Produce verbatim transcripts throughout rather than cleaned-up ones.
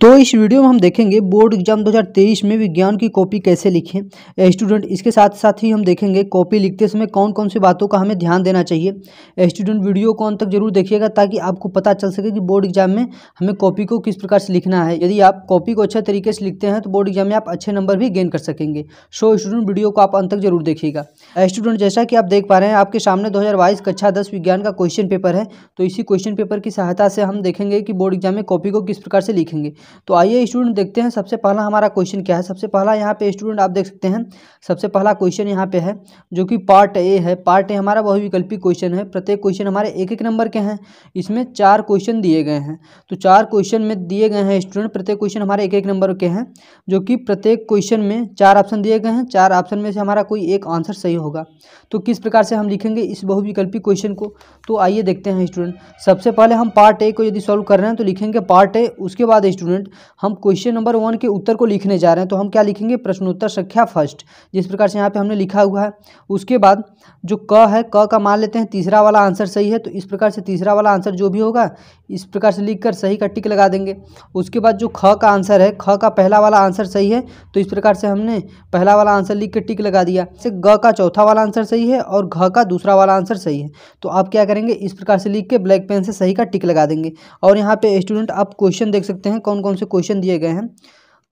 तो इस वीडियो में हम देखेंगे बोर्ड एग्जाम दो हज़ार तेईस में विज्ञान की कॉपी कैसे लिखें स्टूडेंट। इसके साथ साथ ही हम देखेंगे कॉपी लिखते समय कौन कौन सी बातों का हमें ध्यान देना चाहिए। स्टूडेंट वीडियो को अंत तक जरूर देखिएगा ताकि आपको पता चल सके कि बोर्ड एग्जाम में हमें कॉपी को किस प्रकार से लिखना है। यदि आप कॉपी को अच्छे तरीके से लिखते हैं तो बोर्ड एग्जाम में आप अच्छे नंबर भी गेन कर सकेंगे। सो स्टूडेंट वीडियो को आप अंत तक जरूर देखिएगा। स्टूडेंट जैसा कि आप देख पा रहे हैं आपके सामने दो हज़ार बाईस कक्षा दस विज्ञान का क्वेश्चन पेपर है। तो इसी क्वेश्चन पेपर की सहायता से हम देखेंगे कि बोर्ड एग्जाम में कॉपी को किस प्रकार से लिखेंगे। तो आइए स्टूडेंट देखते हैं सबसे पहला हमारा क्वेश्चन क्या है। सबसे पहला यहाँ पे स्टूडेंट आप देख सकते हैं सबसे पहला क्वेश्चन यहाँ पे है जो कि पार्ट ए है। पार्ट ए हमारा बहुविकल्पी क्वेश्चन है। प्रत्येक क्वेश्चन हमारे एक एक नंबर के हैं। इसमें चार क्वेश्चन दिए गए हैं। तो चार क्वेश्चन में दिए गए हैं स्टूडेंट, प्रत्येक क्वेश्चन हमारे एक एक नंबर के हैं, जो कि प्रत्येक क्वेश्चन में चार ऑप्शन दिए गए हैं। चार ऑप्शन में से हमारा कोई एक आंसर सही होगा। तो किस प्रकार से हम लिखेंगे इस बहुविकल्पी क्वेश्चन को, तो आइए देखते हैं स्टूडेंट। सबसे पहले हम पार्ट ए को यदि सॉल्व कर रहे हैं तो लिखेंगे पार्ट ए। उसके बाद स्टूडेंट हम क्वेश्चन नंबर वन के उत्तर को लिखने जा रहे हैं। तो हम क्या लिखेंगे, प्रश्नोत्तर संख्या फर्स्ट, जिस प्रकार से यहाँ पे हमने लिखा हुआ है। उसके बाद जो क है, क का मान लेते हैं तीसरा वाला आंसर सही है। तो इस प्रकार से तीसरा वाला आंसर जो भी होगा इस प्रकार से लिखकर सही का टिक लगा देंगे। उसके बाद जो ख का आंसर है, ख का पहला वाला आंसर सही है। तो इस प्रकार से हमने पहला वाला आंसर लिख कर टिक लगा दिया। ग का चौथा वाला आंसर सही है और घ का दूसरा वाला आंसर सही है। तो आप क्या करेंगे, इस प्रकार से लिख के ब्लैक पेन से सही का टिक लगा देंगे। और यहाँ पे स्टूडेंट आप क्वेश्चन देख सकते हैं कौन कौन से क्वेश्चन दिए गए हैं।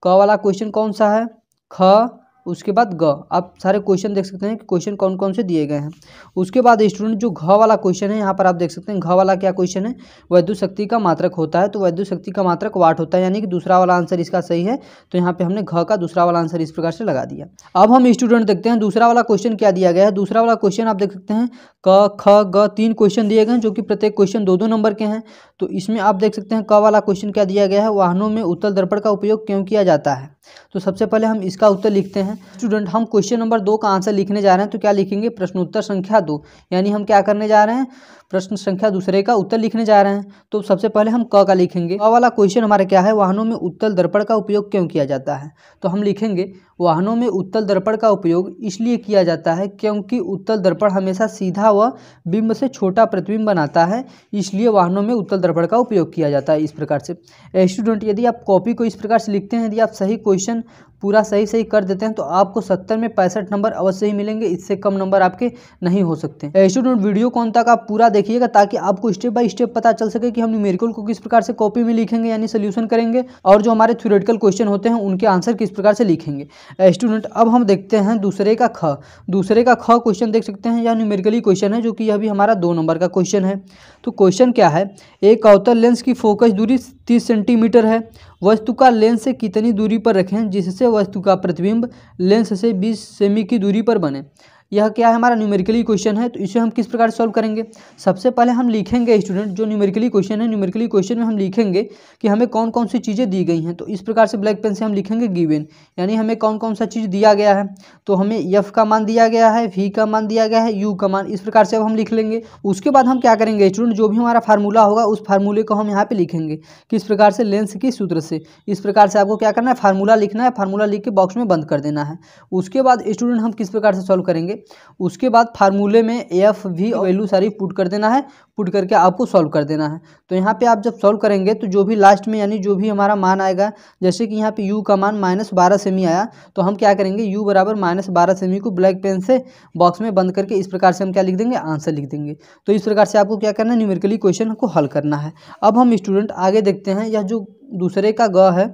क वाला क्वेश्चन कौन सा है, ख, उसके बाद ग। आप सारे क्वेश्चन देख सकते हैं कि क्वेश्चन कौन कौन से दिए गए हैं। उसके बाद स्टूडेंट जो घ वाला क्वेश्चन है यहाँ पर आप देख सकते हैं, घ वाला क्या क्वेश्चन है, वैद्युत शक्ति का मात्रक होता है। तो वैद्युत शक्ति का मात्रक वाट होता है, यानी कि दूसरा वाला आंसर इसका सही है। तो यहाँ पे हमने घ का दूसरा वाला आंसर इस प्रकार से लगा दिया। अब हम स्टूडेंट देखते हैं दूसरा वाला क्वेश्चन क्या दिया गया है। दूसरा वाला क्वेश्चन आप देख सकते हैं क, ख, ग, तीन क्वेश्चन दिए गए हैं जो कि प्रत्येक क्वेश्चन दो दो नंबर के हैं। तो इसमें आप देख सकते हैं क वाला क्वेश्चन क्या दिया गया है, वाहनों में उत्तल दर्पण का उपयोग क्यों किया जाता है। तो सबसे पहले हम इसका उत्तर लिखते हैं। स्टूडेंट हम क्वेश्चन नंबर दो का आंसर लिखने जा रहे हैं तो क्या लिखेंगे, प्रश्नोत्तर संख्या दो, यानी हम क्या करने जा रहे हैं, प्रश्न संख्या दूसरे का उत्तर लिखने जा रहे हैं। तो सबसे पहले हम क का लिखेंगे। क वाला क्वेश्चन हमारा क्या है, वाहनों में उत्तल दर्पण का उपयोग क्यों किया जाता है। तो हम लिखेंगे वाहनों में उत्तल दर्पण का उपयोग इसलिए किया जाता है क्योंकि उत्तल दर्पण हमेशा सीधा व बिंब से छोटा प्रतिबिंब बनाता है, इसलिए वाहनों में उत्तल दर्पण का उपयोग किया जाता है। इस प्रकार से स्टूडेंट यदि आप कॉपी को इस प्रकार से लिखते हैं, यदि आप सही क्वेश्चन पूरा सही सही कर देते हैं तो आपको सत्तर में पैंसठ नंबर अवश्य ही मिलेंगे। इससे कम नंबर आपके नहीं हो सकते। स्टूडेंट वीडियो को अंत तक आप पूरा देखिएगा ताकि आपको स्टेप बाय स्टेप पता चल सके कि हम न्यूमेरिकल को किस प्रकार से कॉपी में लिखेंगे, यानी सोल्यूशन करेंगे, और जो हमारे थ्योरेटिकल क्वेश्चन होते हैं उनके आंसर किस प्रकार से लिखेंगे। स्टूडेंट अब हम देखते हैं दूसरे का ख। दूसरे का ख क्वेश्चन देख सकते हैं, यह न्यूमेरिकली क्वेश्चन है जो कि यह भी हमारा दो नंबर का क्वेश्चन है। तो क्वेश्चन क्या है, एक अवतल लेंस की फोकस दूरी तीस सेंटीमीटर है, वस्तु का लेंस से कितनी दूरी पर रखें जिससे वस्तु का प्रतिबिंब लेंस से बीस सेमी की दूरी पर बने। यह क्या है, हमारा न्यूमेरिकली क्वेश्चन है। तो इसे हम किस प्रकार सॉल्व करेंगे, सबसे पहले हम लिखेंगे स्टूडेंट जो न्यूमेरिकली क्वेश्चन है, न्यूमेरिकली क्वेश्चन में हम लिखेंगे कि हमें कौन कौन सी चीज़ें दी गई हैं। तो इस प्रकार से ब्लैक पेन से हम लिखेंगे गिवन, यानी हमें कौन कौन सा चीज़ दिया गया है। तो हमें एफ का मान दिया गया है, वी का मान दिया गया है, यू का मान, इस प्रकार से अब हम लिख लेंगे। उसके बाद हम क्या करेंगे स्टूडेंट, जो भी हमारा फार्मूला होगा उस फार्मूले को हम यहाँ पर लिखेंगे, किस प्रकार से, लेंस के सूत्र से। इस प्रकार से आपको क्या करना है, फार्मूला लिखना है, फार्मूला लिख के बॉक्स में बंद कर देना है। उसके बाद स्टूडेंट हम किस प्रकार से सॉल्व करेंगे, उसके बाद फार्मूले में एफ वी वैल्यू सारी पुट कर देना है, पुट करके आपको सॉल्व कर देना है। तो यहाँ पे आप जब सॉल्व करेंगे तो जो भी लास्ट में, यानी जो भी हमारा मान आएगा, जैसे कि यहाँ पे यू का मान माइनस बारह सेमी आया, तो हम क्या करेंगे यू बराबर माइनस बारह सेमी को ब्लैक पेन से बॉक्स में बंद करके इस प्रकार से हम क्या लिख देंगे, आंसर लिख देंगे। तो इस प्रकार से आपको क्या करना है, न्यूमेरिकली क्वेश्चन को हल करना है। अब हम स्टूडेंट आगे देखते हैं, यह जो दूसरे का ग है,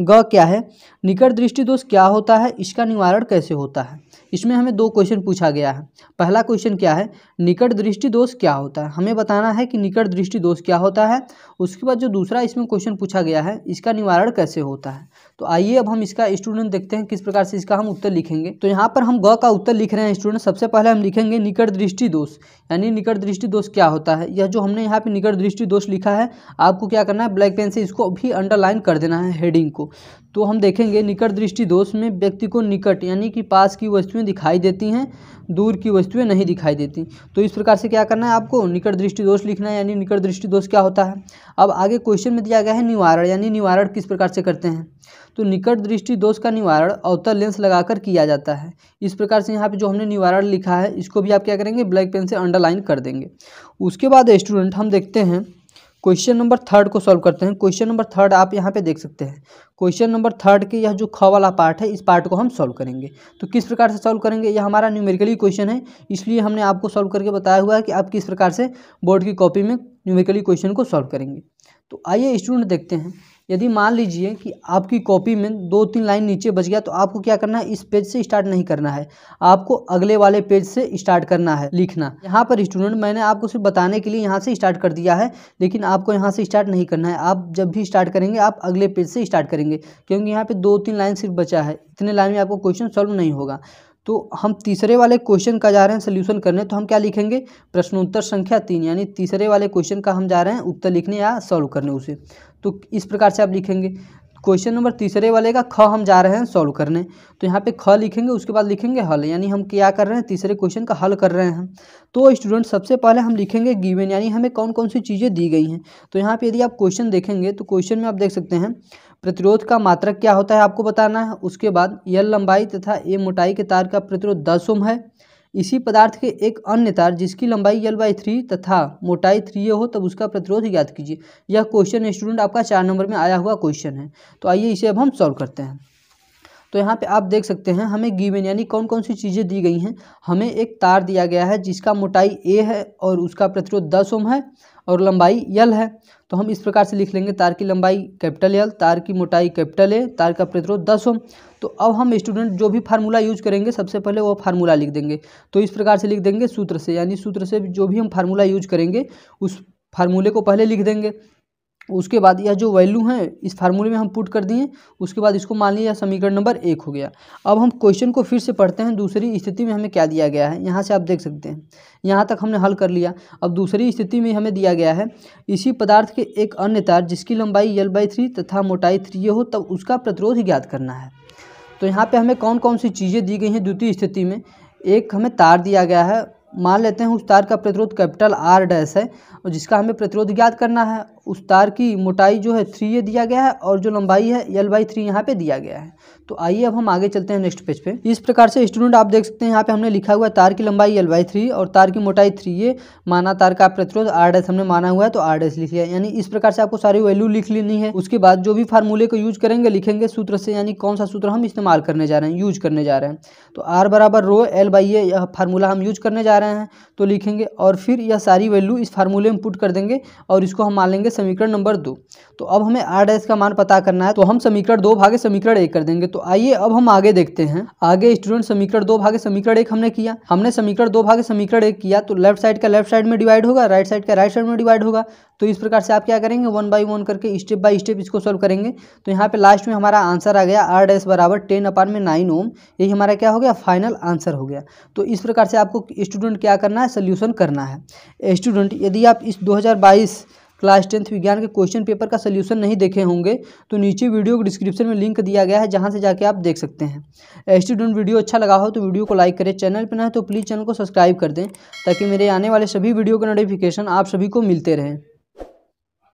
ग क्या है, निकट दृष्टि दोष क्या होता है, इसका निवारण कैसे होता है। इसमें हमें दो क्वेश्चन पूछा गया है। पहला क्वेश्चन क्या है, निकट दृष्टि दोष क्या होता है, हमें बताना है कि निकट दृष्टि दोष क्या होता है। उसके बाद जो दूसरा इसमें क्वेश्चन पूछा गया है, इसका निवारण कैसे होता है। तो आइए अब हम इसका स्टूडेंट देखते हैं किस प्रकार से इसका हम उत्तर लिखेंगे। तो यहाँ पर हम ग का उत्तर लिख रहे हैं स्टूडेंट। सबसे पहले हम लिखेंगे निकट दृष्टि दोष, यानी निकट दृष्टि दोष क्या होता है। यह जो हमने यहाँ पर निकट दृष्टि दोष लिखा है, आपको क्या करना है, ब्लैक पेन से इसको भी अंडरलाइन कर देना है हेडिंग को। तो हम देखेंगे निकट दृष्टि दोष में व्यक्ति को निकट यानी कि पास की वस्तुएं दिखाई देती हैं, दूर की वस्तुएं नहीं दिखाई देती। तो इस प्रकार से क्या करना है, आपको निकट दृष्टि दोष लिखना है, यानी निकट दृष्टि दोष क्या होता है। अब आगे क्वेश्चन में दिया गया है निवारण, यानी निवारण किस प्रकार से करते हैं। तो निकट दृष्टि दोष का निवारण अवतल लेंस लगाकर किया जाता है। इस प्रकार से यहाँ पे जो हमने निवारण लिखा है इसको भी आप क्या करेंगे, ब्लैक पेन से अंडरलाइन कर देंगे। उसके बाद स्टूडेंट हम देखते हैं क्वेश्चन नंबर थर्ड को सॉल्व करते हैं। क्वेश्चन नंबर थर्ड आप यहाँ पे देख सकते हैं। क्वेश्चन नंबर थर्ड के यह जो ख वाला पार्ट है, इस पार्ट को हम सॉल्व करेंगे। तो किस प्रकार से सॉल्व करेंगे, यह हमारा न्यूमेरिकली क्वेश्चन है, इसलिए हमने आपको सॉल्व करके बताया हुआ है कि आप किस प्रकार से बोर्ड की कॉपी में न्यूमेरिकली क्वेश्चन को सॉल्व करेंगे। तो आइए स्टूडेंट देखते हैं, यदि मान लीजिए कि आपकी कॉपी में दो तीन लाइन नीचे बच गया, तो आपको क्या करना है, इस पेज से स्टार्ट नहीं करना है, आपको अगले वाले पेज से स्टार्ट करना है लिखना। यहाँ पर स्टूडेंट मैंने आपको सिर्फ बताने के लिए यहाँ से स्टार्ट कर दिया है, लेकिन आपको यहाँ से स्टार्ट नहीं करना है। आप जब भी स्टार्ट करेंगे आप अगले पेज से स्टार्ट करेंगे, क्योंकि यहाँ पर दो तीन लाइन सिर्फ बचा है, इतने लाइन में आपको क्वेश्चन सॉल्व नहीं होगा। तो हम तीसरे वाले क्वेश्चन का जा रहे हैं सोल्यूशन करने, तो हम क्या लिखेंगे, प्रश्नोत्तर संख्या तीन, यानी तीसरे वाले क्वेश्चन का हम जा रहे हैं उत्तर लिखने या सॉल्व करने उसे। तो इस प्रकार से आप लिखेंगे, क्वेश्चन नंबर तीसरे वाले का ख हम जा रहे हैं सॉल्व करने, तो यहाँ पे ख लिखेंगे, उसके बाद लिखेंगे हल, यानी हम क्या कर रहे हैं, तीसरे क्वेश्चन का हल कर रहे हैं। तो स्टूडेंट सबसे पहले हम लिखेंगे गिवन, यानी हमें कौन कौन सी चीज़ें दी गई हैं। तो यहाँ पे यदि आप क्वेश्चन देखेंगे तो क्वेश्चन में आप देख सकते हैं प्रतिरोध का मात्रक क्या होता है आपको बताना है, उसके बाद एल लंबाई तथा ए मोटाई के तार का प्रतिरोध दस ओम है। इसी पदार्थ के एक अन्य तार जिसकी लंबाई एल बाई थ्री तथा मोटाई थ्री ए हो, तब उसका प्रतिरोध ज्ञात कीजिए। यह क्वेश्चन स्टूडेंट आपका चार नंबर में आया हुआ क्वेश्चन है। तो आइए इसे अब हम सॉल्व करते हैं। तो यहाँ पे आप देख सकते हैं हमें गिवन, यानी कौन कौन सी चीज़ें दी गई हैं। हमें एक तार दिया गया है जिसका मोटाई ए है और उसका प्रतिरोध दस ओम है और लंबाई एल है। तो हम इस प्रकार से लिख लेंगे, तार की लंबाई कैपिटल एल, तार की मोटाई कैपिटल ए, तार का प्रतिरोध दस ओम। तो अब हम स्टूडेंट जो भी फार्मूला यूज करेंगे सबसे पहले वो फार्मूला लिख देंगे। तो इस प्रकार से लिख देंगे सूत्र से, यानी सूत्र से जो भी हम फार्मूला यूज करेंगे उस फार्मूले को पहले लिख देंगे। उसके बाद यह जो वैल्यू है इस फार्मूले में हम पुट कर दिए, उसके बाद इसको मान लिया समीकरण नंबर एक हो गया। अब हम क्वेश्चन को फिर से पढ़ते हैं, दूसरी स्थिति में हमें क्या दिया गया है। यहाँ से आप देख सकते हैं, यहाँ तक हमने हल कर लिया। अब दूसरी स्थिति में हमें दिया गया है इसी पदार्थ के एक अन्य तार जिसकी लंबाई एल बाई थ्री तथा मोटाई थ्री ए हो, तब उसका प्रतिरोध ज्ञात करना है। तो यहाँ पर हमें कौन कौन सी चीज़ें दी गई हैं। द्वितीय स्थिति में एक हमें तार दिया गया है, मान लेते हैं उस तार का प्रतिरोध कैपिटल आर डैश है और जिसका हमें प्रतिरोध ज्ञात करना है। उस तार की मोटाई जो है थ्री ए दिया गया है और जो लंबाई है एल बाई थ्री यहाँ पे दिया गया है। तो आइए अब हम आगे चलते हैं नेक्स्ट पेज पे। इस प्रकार से स्टूडेंट आप देख सकते हैं यहाँ पे हमने लिखा हुआ है तार की लंबाई एल बाई थ्री और तार की मोटाई थ्री ए, माना तार का प्रतिरोध आर डैश हमने माना हुआ है तो आर डैश लिख लिया। यानी इस प्रकार से आपको सारी वैल्यू लिख लेनी है। उसके बाद जो भी फार्मूले को यूज करेंगे लिखेंगे सूत्र से, यानी कौन सा सूत्र हम इस्तेमाल करने जा रहे हैं, यूज करने जा रहे हैं। तो आर बराबर रो एल बाई ए, यह फार्मूला हम यूज करने जा रहे हैं तो लिखेंगे और फिर यह सारी वैल्यू इस फार्मूले में पुट कर देंगे और इसको हम मान लेंगे समीकरण नंबर दो। तो अब हमें आर डैश का मान पता करना है, तो हम समीकरण दो भागे समीकरण एक कर देंगे। तो आइए अब हम आगे देखते हैं। आगे स्टूडेंट समीकरण दो भागे समीकरण एक हमने किया, हमने समीकरण दो भागे समीकरण एक किया तो लेफ्ट साइड का लेफ्ट साइड में डिवाइड होगा, राइट साइड का राइट साइड में डिवाइड होगा। तो इस प्रकार से आप क्या करेंगे, वन बाई वन करके स्टेप बाई स्टेप इसको सॉल्व करेंगे। तो यहाँ पे लास्ट में हमारा आंसर आ गया आर डैश बराबर टेन अपान में नाइन ओम, यही हमारा क्या हो गया, फाइनल आंसर हो गया। तो इस प्रकार से आपको स्टूडेंट क्या करना है, सोल्यूशन करना है। स्टूडेंट यदि आप इस दो हज़ार बाईस क्लास टेंथ विज्ञान के क्वेश्चन पेपर का सोल्यूशन नहीं देखे होंगे तो नीचे वीडियो को डिस्क्रिप्शन में लिंक दिया गया है, जहां से जाके आप देख सकते हैं। स्टूडेंट वीडियो अच्छा लगा हो तो वीडियो को लाइक करें, चैनल पर ना है तो प्लीज़ चैनल को सब्सक्राइब कर दें ताकि मेरे आने वाले सभी वीडियो का नोटिफिकेशन आप सभी को मिलते रहें।